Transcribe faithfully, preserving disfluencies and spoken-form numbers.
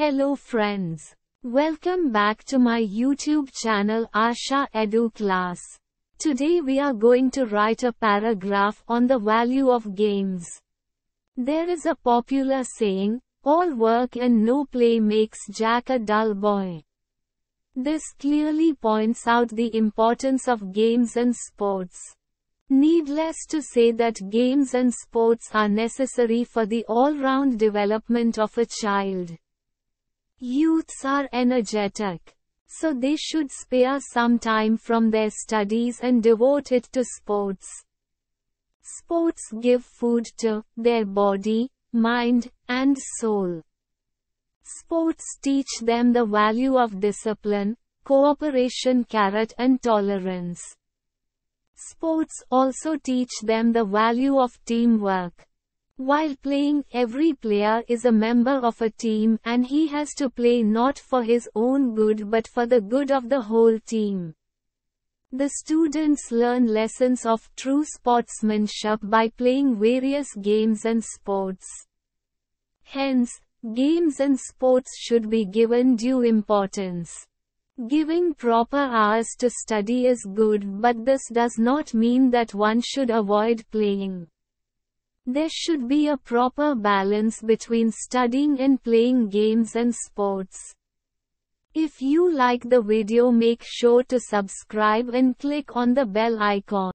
Hello friends, welcome back to my YouTube channel Asha Edu Class. Today we are going to write a paragraph on the value of games. There is a popular saying, all work and no play makes Jack a dull boy. This clearly points out the importance of games and sports. Needless to say that games and sports are necessary for the all-round development of a child. Youths are energetic, so they should spare some time from their studies and devote it to sports. Sports give food to their body, mind, and soul. Sports teach them the value of discipline, cooperation, and tolerance. Sports also teach them the value of teamwork. While playing, every player is a member of a team and he has to play not for his own good but for the good of the whole team. The students learn lessons of true sportsmanship by playing various games and sports. Hence, games and sports should be given due importance. Giving proper hours to study is good, but this does not mean that one should avoid playing. There should be a proper balance between studying and playing games and sports. If you like the video, make sure to subscribe and click on the bell icon.